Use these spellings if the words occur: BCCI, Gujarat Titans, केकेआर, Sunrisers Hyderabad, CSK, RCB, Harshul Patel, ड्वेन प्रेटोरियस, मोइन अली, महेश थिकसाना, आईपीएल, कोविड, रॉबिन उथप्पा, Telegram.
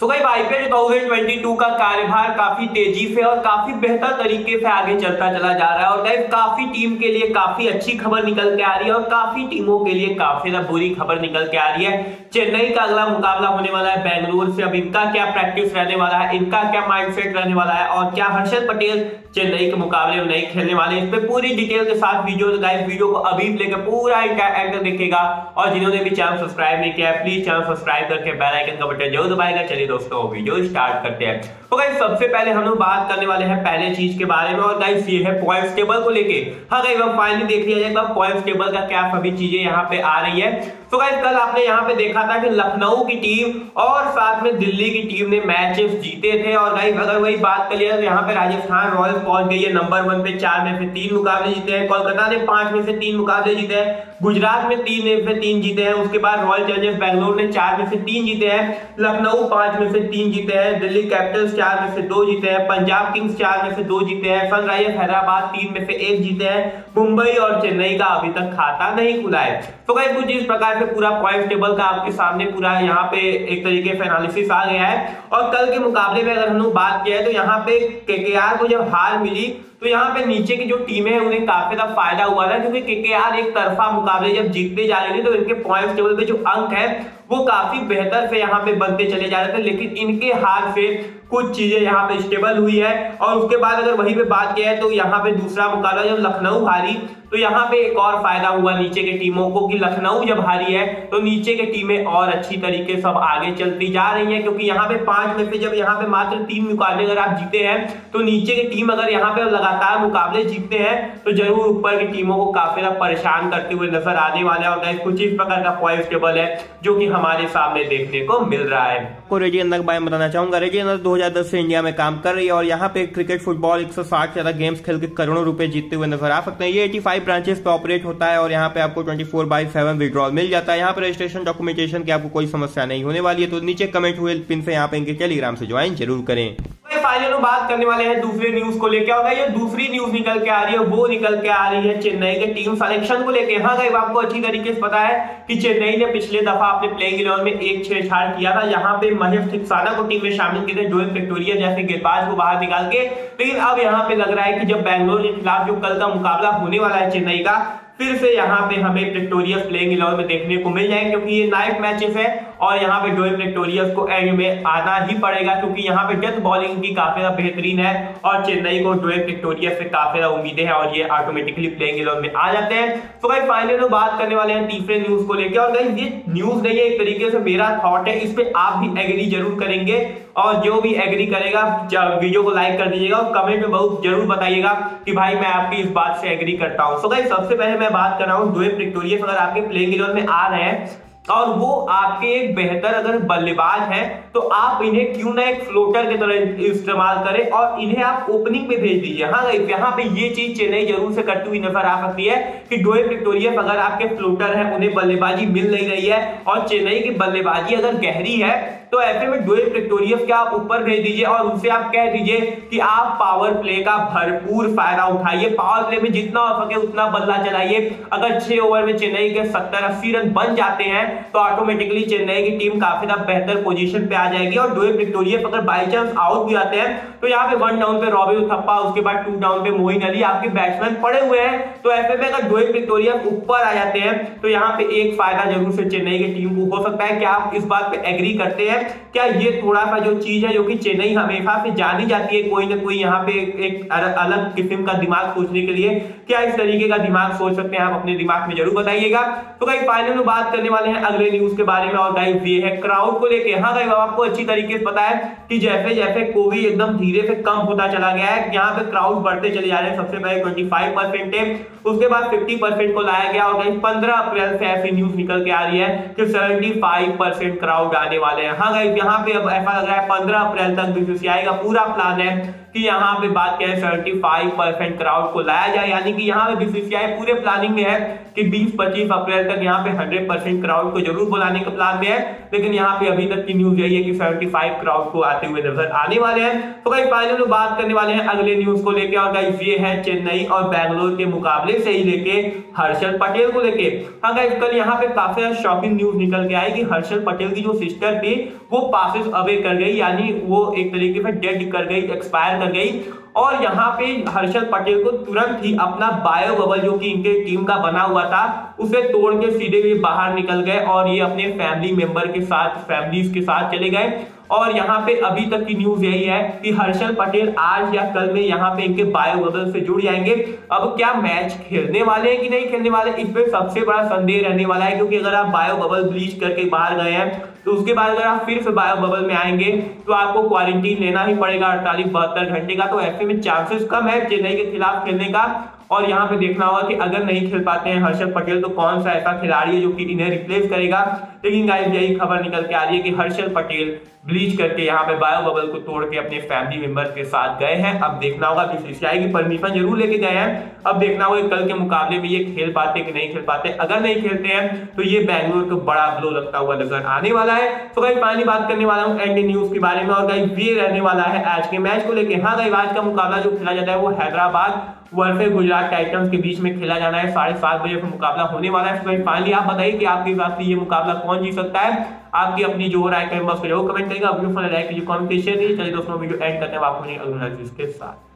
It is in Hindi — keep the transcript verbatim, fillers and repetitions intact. So guys, आईपीएल दो हज़ार बाईस का कार्यभार काफी तेजी से और काफी बेहतर तरीके से आगे चलता चला जा रहा है और गाइस काफी टीम के लिए काफी अच्छी खबर निकल के आ रही है और काफी टीमों के लिए काफी ज्यादा बुरी खबर निकल के आ रही है। चेन्नई का अगला मुकाबला होने वाला है बेंगलुरु से। अब इनका क्या प्रैक्टिस रहने वाला है, इनका क्या माइंडसेट रहने वाला है और क्या हर्षल पटेल चेन्नई के मुकाबले में नहीं खेलने वाले, इस पर पूरी डिटेल के साथ वीडियो गाइस वीडियो को अभी लेकर पूरा एंड तक देखिएगा। और जिन्होंने भी चैनल सब्सक्राइब नहीं किया है प्लीज चैनल सब्सक्राइब करके बेल आइकन का बटन जरूर दबाएगा। चलिए दोस्तों वीडियो स्टार्ट करते हैं। तो गाइस सबसे पहले हम लोग बात करने वाले हैं पहले चीज के बारे में और गाइस ये है पॉइंट्स टेबल को लेके। हाँ गाइस अब फाइनली देख लिया जाएगा पॉइंट्स टेबल का क्या सभी चीजें यहाँ पे आ रही है। तो गाइस कल आपने यहाँ पे देखा था कि लखनऊ की टीम और साथ में दिल्ली की टीम ने मैचेस जीते थे और गाइस अगर वही बात कर लिया तो यहाँ पे राजस्थान रॉयल्स पहुंच गई है नंबर वन पे। चार में से तीन मुकाबले जीते हैं, कोलकाता ने पांच में से तीन मुकाबले जीते हैं, गुजरात में तीन में से तीन जीते हैं, उसके बाद रॉयल चैलेंजर्स बेंगलोर ने चार में से तीन जीते हैं, लखनऊ पांच में से तीन जीते हैं, दिल्ली कैपिटल्स चार में से दो जीते हैं, पंजाब किंग्स चार में से दो जीते हैं, सनराइजर्स हैदराबाद तीन में से एक जीते हैं, मुंबई और चेन्नई का अभी तक खाता नहीं खुला है। तो गाइस कुछ इस प्रकार से पूरा पॉइंट टेबल का आपके सामने पूरा यहाँ पे एक तरीके से एनालिसिस आ गया है। और कल के मुकाबले में अगर हम लोग बात किया है तो यहाँ पे केकेआर को जब हार मिली तो यहाँ पे नीचे की जो टीमें हैं उन्हें काफी ज्यादा फायदा हुआ था क्योंकि केकेआर एक तरफा मुकाबले जब जीतते जा रहे थे तो इनके पॉइंट्स टेबल पे जो अंक है वो काफी बेहतर से यहाँ पे बनते चले जा रहे थे, लेकिन इनके हार से कुछ चीजें यहाँ पे स्टेबल हुई है। और उसके बाद अगर वहीं पे बात किया है तो यहाँ पे दूसरा मुकाबला जब लखनऊ हारी तो यहाँ पे एक और फायदा हुआ नीचे के टीमों को कि लखनऊ जब हारी है तो नीचे के टीमें और अच्छी तरीके सब आगे चलती जा रही है क्योंकि यहाँ पे पांच में से जब यहाँ पे मात्र तीन मुकाबले अगर आप जीते हैं तो नीचे की टीम अगर यहाँ पे लगातार मुकाबले जीतते हैं तो जरूर ऊपर की टीमों को काफी परेशान करते हुए नजर आने वाले और गाइस कुछ इस प्रकार का पॉइंट्स टेबल है जो कि हमारे सामने देखने को मिल रहा है। को रेजेंद्र के बारे में बताना चाहूंगा। रेजेंद्र दो हज़ार दस से इंडिया में काम कर रही है और यहाँ पे क्रिकेट फुटबॉल एक सौ साठ ज्यादा गेम्स खेल के करोड़ों रुपए जीतते हुए नजर आ सकते हैं। ये पचासी ब्रांचेस पे ऑपरेट होता है और यहाँ पे आपको चौबीस बाई सात विड्रॉल मिल जाता है। यहाँ पे रजिस्ट्रेशन डॉक्यूमेंटेशन की आपको कोई समस्या नहीं होने वाली है। तो नीचे कमेंट हुए पिन से यहाँ पे इनके टेलीग्राम से ज्वाइन जरूर करें। फाइनल में बात करने वाले हैं दूसरे न्यूज को लेकर और ये दूसरी न्यूज निकल के आ रही है वो निकल के आ रही है चेन्नई के टीम सिलेक्शन को लेकर। हाँ गाइस आपको अच्छी तरीके से पता है कि चेन्नई ने पिछले दफा अपने प्लेइंग इलेवन में एक छेड़छाड़ किया था, यहाँ पे महेश थिकसाना को टीम में शामिल किए थे, ड्वेन प्रेटोरियस जैसे गेंदबाज को बाहर निकाल के। लेकिन अब यहाँ पे लग रहा है कि जब बेंगलोर के खिलाफ जो कल का मुकाबला होने वाला है चेन्नई का फिर से यहाँ पे हमें प्रेटोरियस प्लेइंग इलेवन में देखने को मिल जाएंगे क्योंकि ये नाइट मैचेस है और यहाँ पे ड्वेन प्रेटोरियस को एंड में आना ही पड़ेगा क्योंकि यहाँ पे डेथ बॉलिंग की काफी ज्यादा बेहतरीन है और चेन्नई को ड्वेन प्रेटोरियस से काफी ज्यादा उम्मीदें हैं और ये ऑटोमेटिकली प्लेइंग इलेवन में आ जाते हैं। तो गाइस फाइनली हम बात करने वाले हैं तीसरे न्यूज को लेकर और गाइस ये न्यूज नहीं है एक तरीके से मेरा थॉट है, इस पर आप भी एग्री जरूर करेंगे और जो भी एग्री करेगा वीडियो को लाइक कर दीजिएगा और कमेंट में बहुत जरूर बताइएगा कि भाई मैं आपकी इस बात से एग्री करता हूँ। सो गाइस सबसे पहले मैं बात कर रहा हूँ ड्वेन प्रेटोरियस अगर आपके प्लेइंग इलेवन में आ रहे हैं और वो आपके एक बेहतर अगर बल्लेबाज हैं तो आप इन्हें क्यों ना एक फ्लोटर के तरह इस्तेमाल करें और इन्हें आप ओपनिंग पे भेज दीजिए। हाँ गाइस यहाँ पे ये चीज चेन्नई जरूर से करती हुई नजर आ सकती है कि ड्वेन प्रेटोरियस अगर आपके फ्लोटर हैं उन्हें बल्लेबाजी मिल नहीं रही है और चेन्नई की बल्लेबाजी अगर गहरी है तो ऐसे में ड्वेन प्रेटोरियस का आप ऊपर भेज दीजिए और उनसे आप कह दीजिए कि आप पावर प्ले का भरपूर फायदा उठाइए, पावर प्ले में जितना हो सके उतना बल्ला चलाइए। अगर छह ओवर में चेन्नई के सत्तर अस्सी रन बन जाते हैं तो ऑटोमेटिकली चेन्नई की टीम काफी ज्यादा बेहतर पोजीशन पे आ जाएगी और ड्वेन प्रेटोरियस अगर बाई चांस आउट भी आते हैं तो यहाँ पे वन डाउन पे रॉबिन उथप्पा उसके बाद टू डाउन पे मोइन अली आपके बैट्समैन पड़े हुए हैं। तो ऐसे में अगर ड्वेन प्रेटोरियस ऊपर आ जाते हैं तो यहाँ पे एक फायदा जरूर से चेन्नई की टीम को हो सकता है। क्या आप इस बात पे एग्री करते हैं? क्या ये थोड़ा सा जो चीज है जो कि चेन्नई हमेशा से जानी जाती है कोई ना कोई यहाँ पे एक अलग किस्म का दिमाग सोचने के लिए, क्या इस तरीके का दिमाग सोच सकते हैं आप अपने दिमाग में जरूर बताइएगा। तो गाइस फाइनल में बात करने वाले हैं अगले न्यूज के बारे में और गाइस ये है क्राउड को लेके। हाँ गाइस आपको अच्छी तरीके से पता है कि जैसे जैसे कोविड एकदम धीरे से कम होता चला गया है यहाँ पे क्राउड बढ़ते चले जा रहे हैं। सबसे पहले पच्चीस परसेंट है, उसके बाद पचास परसेंट को लाया गया और गाइस पंद्रह अप्रैल से ऐसी न्यूज निकल के आ रही है कि पचहत्तर परसेंट क्राउड आने वाले हैं। हाँ गाइस यहाँ पे अब ऐसा लग रहा है पंद्रह अप्रैल तक बीसीसीआई का पूरा प्लान है कि यहाँ पे बात क्या है पचहत्तर परसेंट क्राउड को लाया जाए, यानी कि यहाँ पे बीसीसीआई पूरे प्लानिंग में है कि बीस पच्चीस अप्रैल तक यहाँ पे सौ परसेंट क्राउड को जरूर बुलाने का प्लान में है, लेकिन यहाँ पे अभी तक की न्यूज यही है कि पचहत्तर क्राउड को आते हुए नजर आने वाले हैं। तो गाइस फाइनली लोग बात करने वाले हैं अगले न्यूज को लेकर, और गाइस ये है चेन्नई और बेंगलोर के मुकाबले से ही लेके हर्षल पटेल को लेके। हाँ गाइस कल यहाँ पे काफी शॉकिंग न्यूज निकल के आई कि हर्षल पटेल की जो सिस्टर थी वो पासेस अवे कर गई, यानी वो एक तरीके से डेड कर गई, एक्सपायर कर गई। और यहाँ पे हर्षल पटेल को तुरंत ही अपना बायो बबल जो कि इनके टीम का बना हुआ था उसे तोड़ के सीधे ये बाहर निकल गए और ये अपने फैमिली मेंबर के साथ फैमिलीज के साथ चले गए। और यहाँ पे अभी तक की न्यूज यही है कि हर्षल पटेल आज या कल में यहाँ पे इनके बायो बबल से जुड़ जाएंगे। अब क्या मैच खेलने वाले हैं कि नहीं खेलने वाले, इस पे सबसे बड़ा संदेह रहने वाला है, क्योंकि अगर आप बायो बबल ब्लीच करके बाहर गए हैं तो उसके बाद अगर आप फिर से बायो बबल में आएंगे तो आपको क्वारंटीन लेना ही पड़ेगा अड़तालीस बहत्तर घंटे का। तो ऐसे में चांसेस कम है चेन्नई के खिलाफ खेलने का। और यहाँ पे देखना होगा कि अगर नहीं खेल पाते हैं हर्षल पटेल तो कौन सा ऐसा खिलाड़ी है जो कि इन्हें रिप्लेस करेगा। लेकिन गाइस यही खबर निकल के आ रही है कि हर्षल पटेल ब्लीच करके यहाँ पे बायो बबल को तोड़ के अपने फैमिली मेंबर्स के साथ गए हैं। अब देखना होगा, बीसीसीआई की परमिशन जरूर लेके गए हैं, अब देखना होगा कल के मुकाबले में ये खेल पाते कि नहीं खेल पाते। अगर नहीं खेलते हैं तो ये बेंगलुरु को बड़ा ब्लो लगता हुआ नजर आने वाला है। तो गाइस फाइनली बात करने वाला हूँ एनडी न्यूज के बारे में, और गाइस ये रहने वाला है आज के मैच को लेकर। हाँ गाइस आज का मुकाबला जो खेला जाता है वो हैदराबाद वर्सेस गुजरात टाइटंस के बीच में खेला जाना है। साढ़े सात बजे का मुकाबला होने वाला है। तो फाइनली आप बताइए कि आपके हिसाब से ये मुकाबला कौन जीत सकता है। आपकी अपनी जो राय कमेंट बॉक्स में जरूर कमेंट करेगा, अपनी फोन लाइक कीजिए, कमेंट कीजिए। चलिए दोस्तों वीडियो एंड करते हैं आपको अपनी अगली न्यूज़ के साथ।